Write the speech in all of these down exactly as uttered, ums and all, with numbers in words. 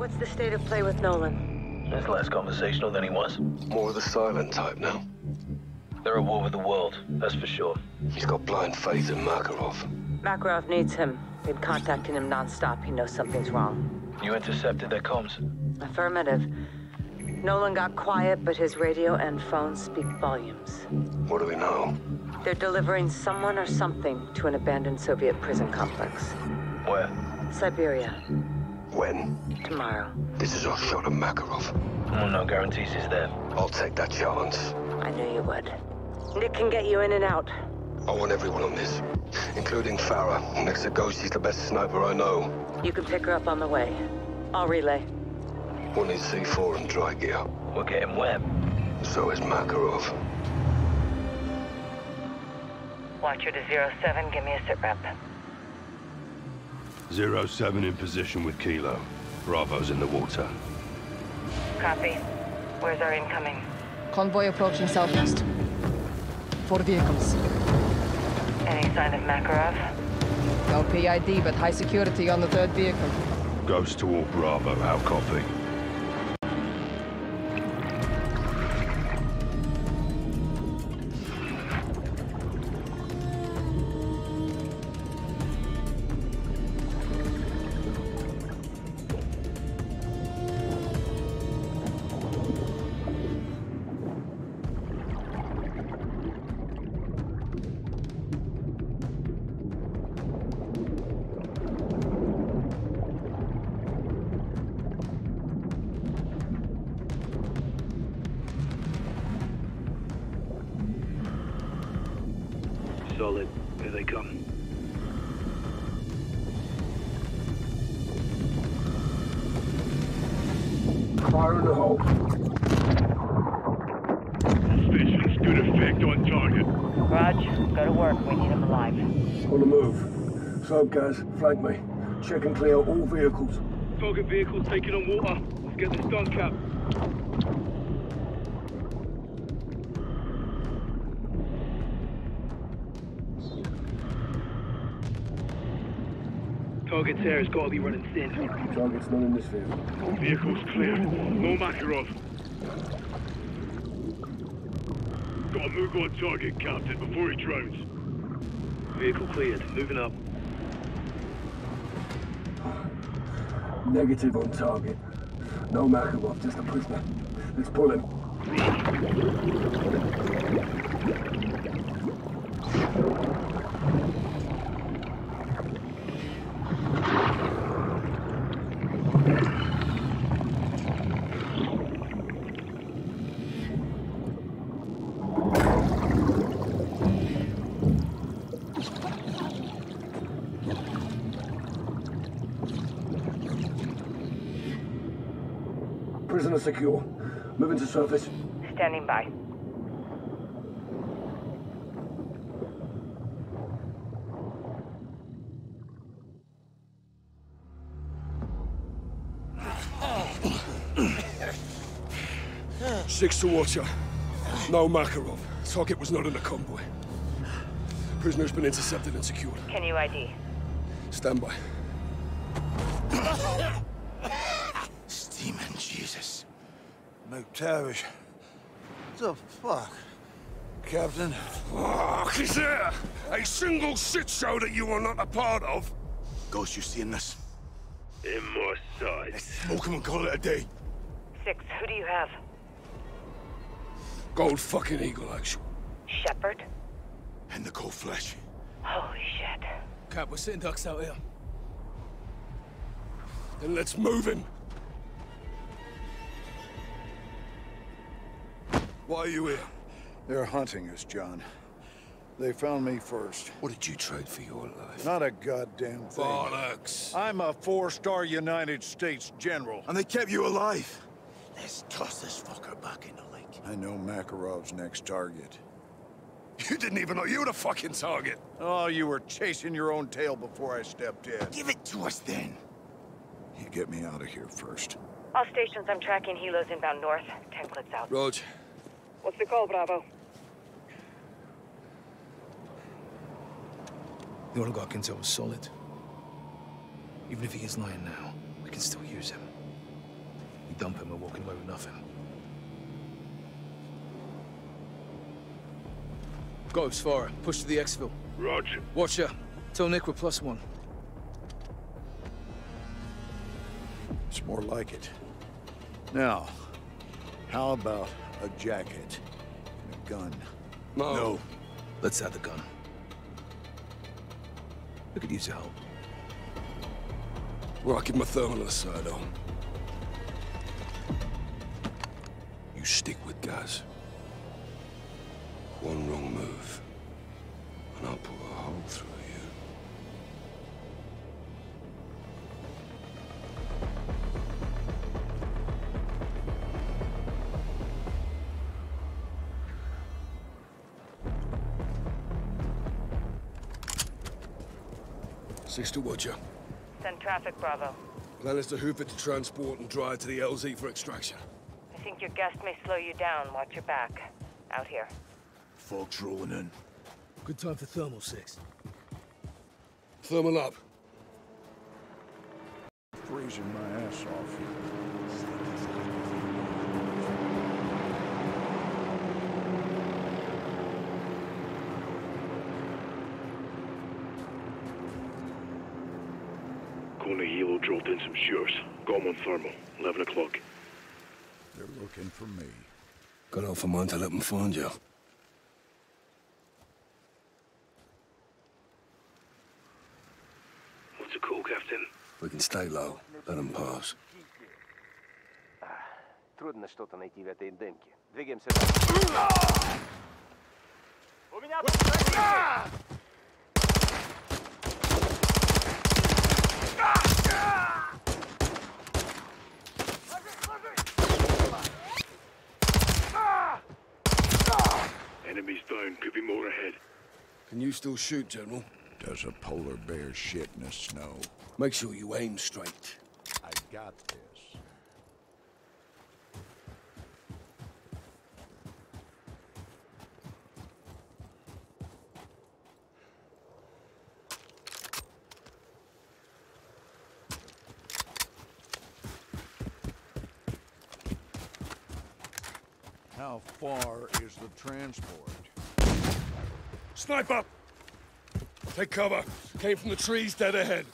What's the state of play with Nolan? He's less conversational than he was. More of the silent type now. They're at war with the world, that's for sure. He's got blind faith in Makarov. Makarov needs him. Been contacting him non-stop. He knows something's wrong. You intercepted their comms? Affirmative. Nolan got quiet, but his radio and phone speak volumes. What do we know? They're delivering someone or something to an abandoned Soviet prison complex. Where? Siberia. When? Tomorrow. This is our shot at Makarov. Well, no guarantees he's there. I'll take that chance. I knew you would. Nick can get you in and out. I want everyone on this, including Farah. Next to go, she's the best sniper I know. You can pick her up on the way. I'll relay. We'll need C four and dry gear. We'll get him wet. So is Makarov. Watcher to zero seven, give me a sit rep. zero seven in position with Kilo. Bravo's in the water. Copy. Where's our incoming? Convoy approaching southeast. Four vehicles. Any sign of Makarov? No P I D, but high security on the third vehicle. Goes to all Bravo, how copy? Solid. Here they come. Fire in the hole. Suspicions good effect on target. Raj, go to work. We need him alive. On the move. So, guys, flank me. Check and clear all vehicles. Target vehicles taking on water. Let's get this done, Cap. Target's air has got to be running thin. Target's not in this vehicle. Vehicle's clear. No Makarov. Got to move on target, Captain, before he drones. Vehicle cleared. Moving up. Negative on target. No Makarov, just a prisoner. Let's pull him. Prisoner secure. Moving to surface. Standing by. Six to water. No Makarov. Target was not in the convoy. Prisoner's been intercepted and secured. Can you I D? Stand by. Steaming Jesus. MacTavish. The fuck? Captain? Fuck, he's there! A single shit show that you are not a part of! Ghost, you seeing this? In my side. Oh, come on, call it a day. Six, who do you have? Gold fucking eagle, actually. Shepherd? And the cold flesh. Holy shit. Cap, we're sitting ducks out here. Then let's move him! Why are you here? They're hunting us, John. They found me first. What did you trade for your life? Not a goddamn thing. Bollocks! I'm a four-star United States general. And they kept you alive? Let's toss this fucker back in the lake. I know Makarov's next target. You didn't even know you were the fucking target. Oh, you were chasing your own tail before I stepped in. Give it to us, then. You get me out of here first. All stations, I'm tracking helos inbound north. Ten clips out. Roach. What's the call, Bravo? The Oligarch intel was solid. Even if he is lying now, we can still use him. dump him and walking away with nothing. Go, Farah. Push to the exfil. Roger. Watcher. Tell Nick we're plus one. It's more like it. Now, how about a jacket and a gun? No. No. Let's have the gun. We could use your help. Well, I'll keep my thumb on the side on. You stick with guys. One wrong move, and I'll put a hole through you. Six to Watcher. Send traffic, Bravo. Plan is to hoof it to transport and drive to the L Z for extraction. I think your guest may slow you down. Watch your back. Out here. Fog's rolling in. Good time for thermal, Six. Thermal up. Freezing my ass off here. Helo dropped in some shears. Got him on thermal. eleven o'clock. They're looking for me. Got off a man to let them find you. What's it called, Captain? We can stay low. Let them pass. Трудно что-то найти в этой дымке. Двигаемся. У меня... Enemies down. Could be more ahead. Can you still shoot, General? Does a polar bear shit in the snow? Make sure you aim straight. I got this. How far is the transport? Sniper! Take cover. Came from the trees dead ahead.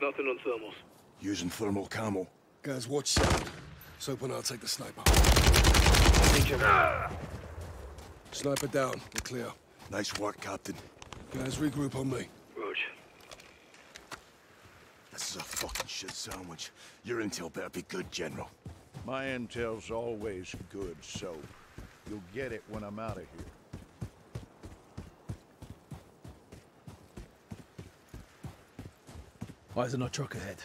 Nothing on thermals. Using thermal camel. Guys, watch sound. Soap and I'll take the sniper. Ah! Sniper down. We're clear. Nice work, Captain. Guys, regroup on me. Roger. This is a fucking shit sandwich. Your intel better be good, General. My intel's always good, so you'll get it when I'm out of here. Why is there no truck ahead?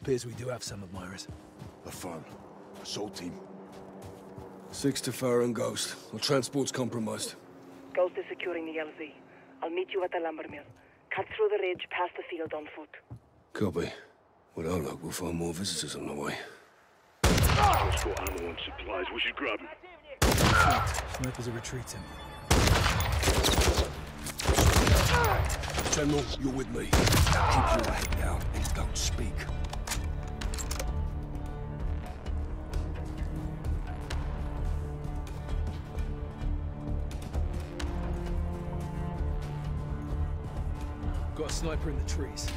Appears we do have some admirers. A farm. Assault team. Six to Farah and Ghost. Our transport's compromised. Ghost is securing the L Z. I'll meet you at the lumber mill. Cut through the ridge, past the field on foot. Copy. With our luck, we'll find more visitors on the way. We've got ammo and supplies. We should grab him. Snipers are retreating. General, you're with me. Keep your head down and don't speak. Got a sniper in the trees.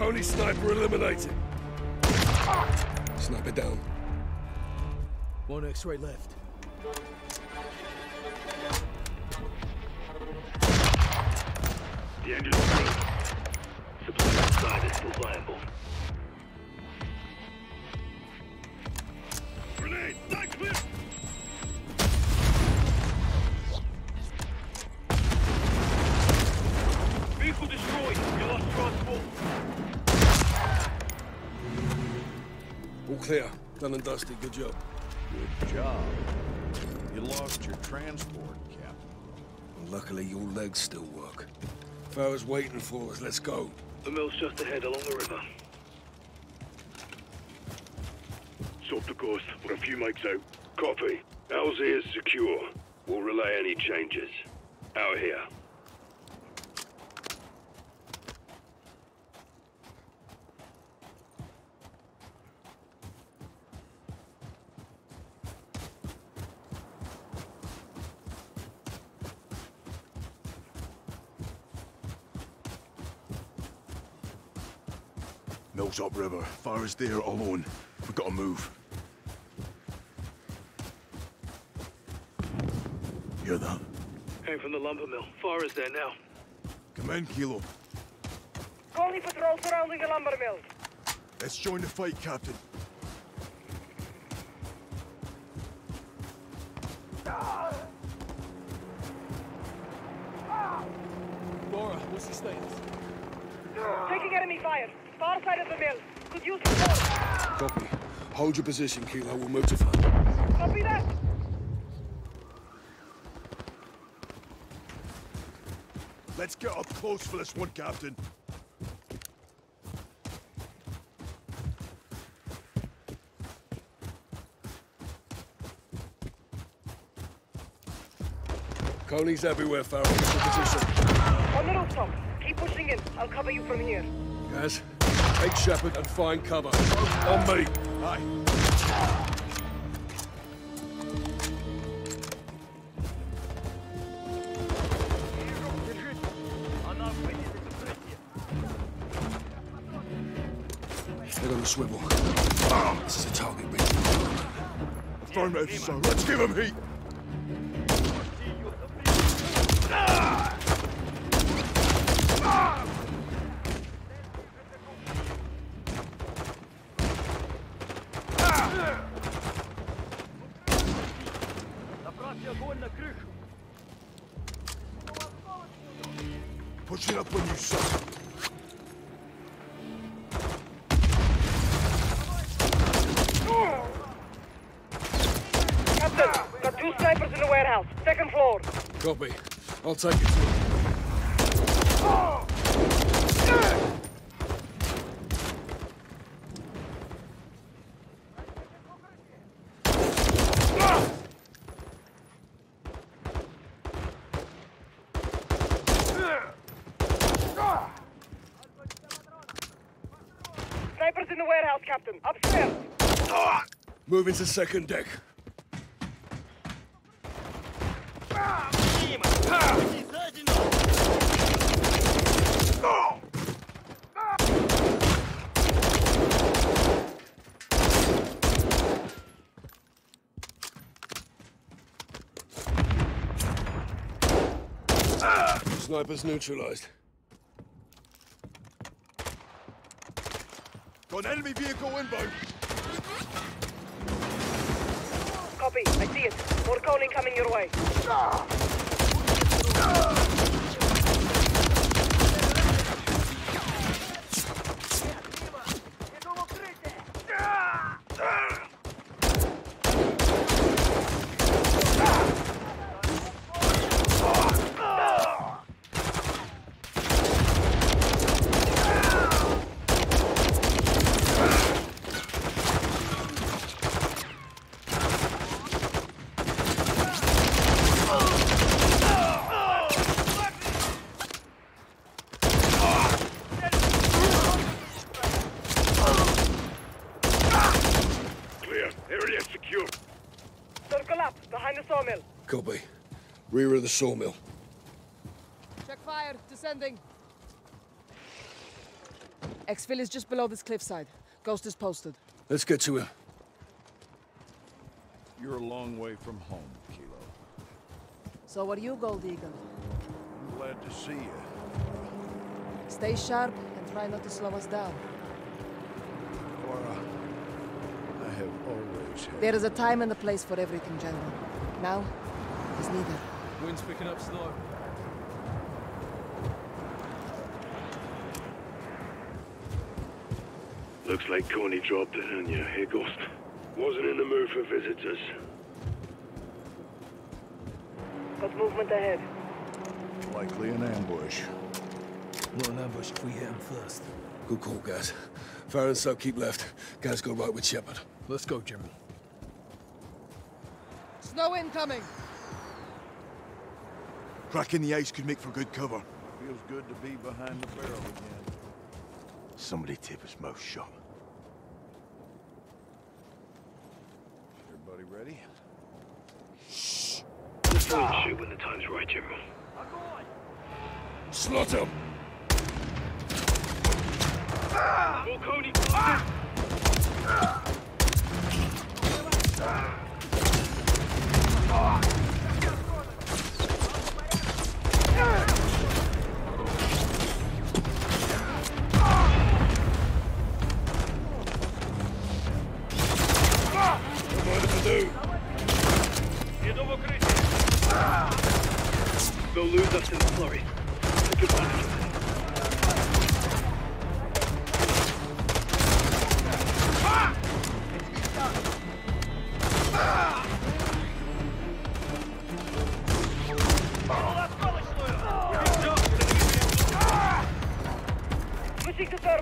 Only sniper eliminated. Sniper down. One X-ray left. The engine's broken. Supply outside is still viable. Grenade! Die clear! Vehicle destroyed. We lost transport. All clear. Done and dusty. Good job. Good job. You lost your transport, Captain. Luckily, your legs still work. Farah's waiting for us. Let's go. The mill's just ahead along the river. Stop the Ghost. We're a few mics out. Copy. L Z is secure. We'll relay any changes. Out here. Mill's upriver. Fire's there alone. We've got to move. Hear that? Came from the lumber mill. Farah's there now. Come in, Kilo. Call the patrol surrounding the lumber mill. Let's join the fight, Captain. Ah! Ah! Laura, what's the status? Taking enemy fire. Far side of the mill. Could use support. Copy. Hold your position, Kilo. We'll move to fire. Copy that. Let's get up close for this one, Captain. Coley's everywhere, Farrell. Position. On the rooftop. Keep pushing in. I'll cover you from here. Guys, take Shepherd and find cover. On me. Aye. Swivel. Oh, this is a target ring. Firm out, so let's give him heat. Ah! Ah! Ah! Push it up on you, son. Copy. I'll take it. Oh. Ah. Ah. Snipers in the warehouse, Captain. Upstairs. Ah. Moving to second deck. Snipers neutralized. Got an enemy vehicle inbound. Copy. I see it. More Coney coming your way. Ah! Ah! Copy. Rear of the sawmill. Check fire. Descending. Exfil is just below this cliffside. Ghost is posted. Let's get to him. You're a long way from home, Kilo. So are you, Gold Eagle? I'm glad to see you. Stay sharp and try not to slow us down. Laura, I have always had... There is a time and a place for everything, General. Now... is neither. Wind's picking up slow. Looks like Coney dropped it on you, hey, Ghost? Wasn't in the mood for visitors. Got movement ahead. Likely an ambush. Not an ambush if we hit him first. Good call, guys. Farah and Sub keep left. Guys go right with Shepherd. Let's go, Jimmy. Snow incoming! Cracking the ice could make for good cover. Feels good to be behind the barrel again. Somebody tape his mouth shut. Everybody ready? Shh. We'll shoot when the time's right, General. Slot him! Ah! Volcone! Ah! Ah! Ah! They'll lose us in the flurry. Take advantage of it.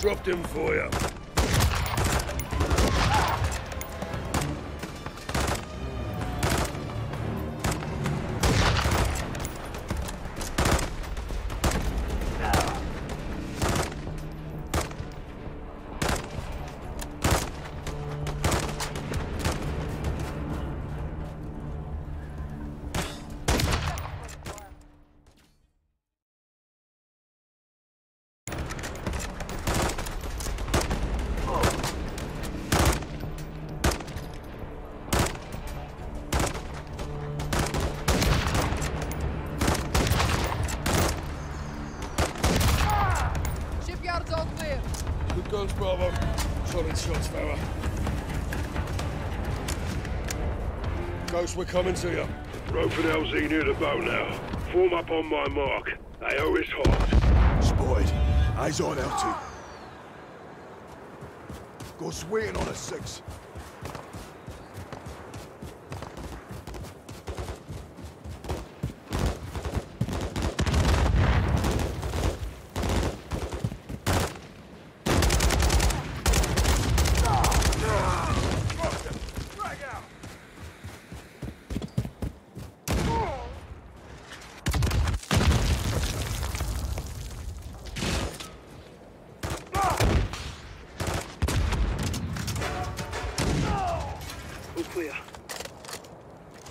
Dropped him for you. We're coming to you. Rope and L Z near the bow now. Form up on my mark. A O is hot. Spotted. Eyes on L two. Ghost waiting on a six.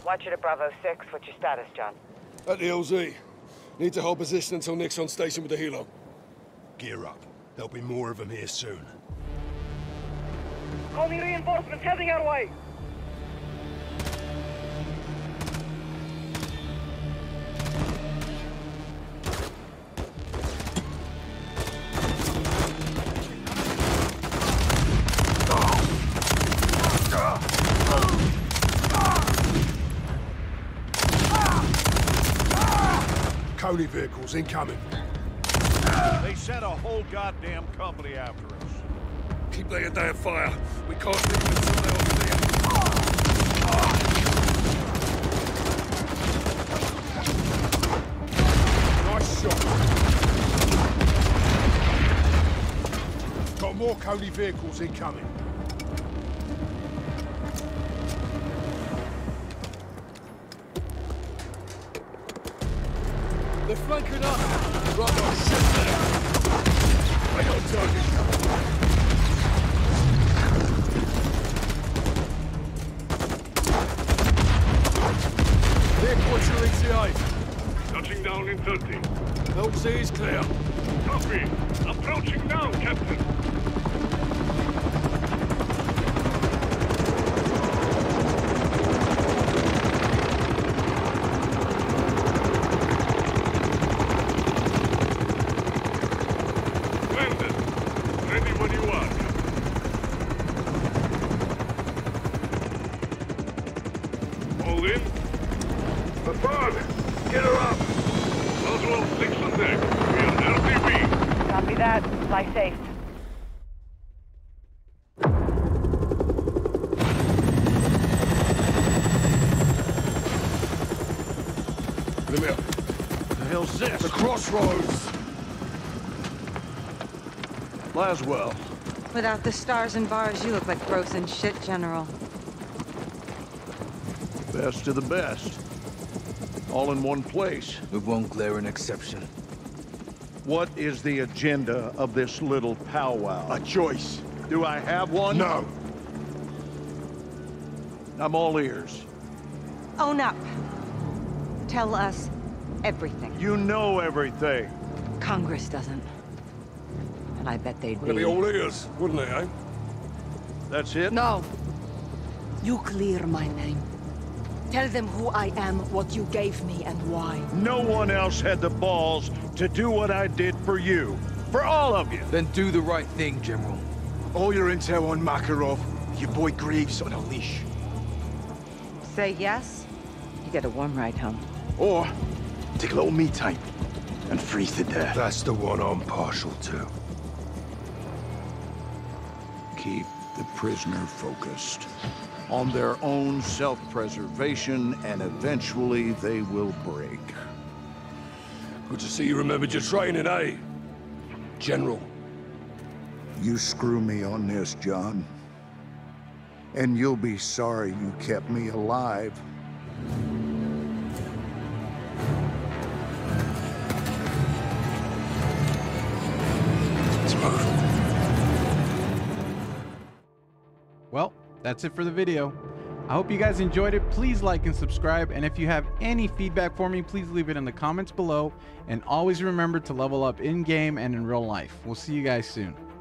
Watch it at Bravo six. What's your status, John? At the L Z. Need to hold position until Nick's on station with the helo. Gear up. There'll be more of them here soon. Only reinforcements heading our way! Only vehicles incoming. They sent a whole goddamn company after us. Keep their damn fire. We can't leave them until they're over there. Nice shot. Got more Coney vehicles incoming. They're flanking up! Right on, shit there! Right on target! Here, quarter E T A! Touching down in thirty. L C is clear. Copy! Approaching now, Captain! All in. Farah, get her up. Laswell, fix the deck. We have L T V. Copy that. Fly safe. The crossroads! Laswell. Without the stars and bars, you look like frozen shit, General. Best of the best. All in one place. We won't glare an exception. What is the agenda of this little powwow? A choice. Do I have one? No. I'm all ears. Own up. Tell us everything. You know everything. Congress doesn't. And I bet they'd be... They'd be all ears, wouldn't they, eh? That's it? No. You clear my name. Tell them who I am, what you gave me, and why. No one else had the balls to do what I did for you. For all of you. Then do the right thing, General. All your intel on Makarov, your boy Graves on a leash. Say yes, you get a warm ride home. Or... take a little me time and freeze to death. That's the one I'm partial to. Keep the prisoner focused on their own self-preservation, and eventually they will break. Good to see you remembered your training, eh? General. You screw me on this, John. And you'll be sorry you kept me alive. Well, that's it for the video. I hope you guys enjoyed it. Please like and subscribe, and if you have any feedback for me, please leave it in the comments below, and always remember to level up in game and in real life. We'll see you guys soon.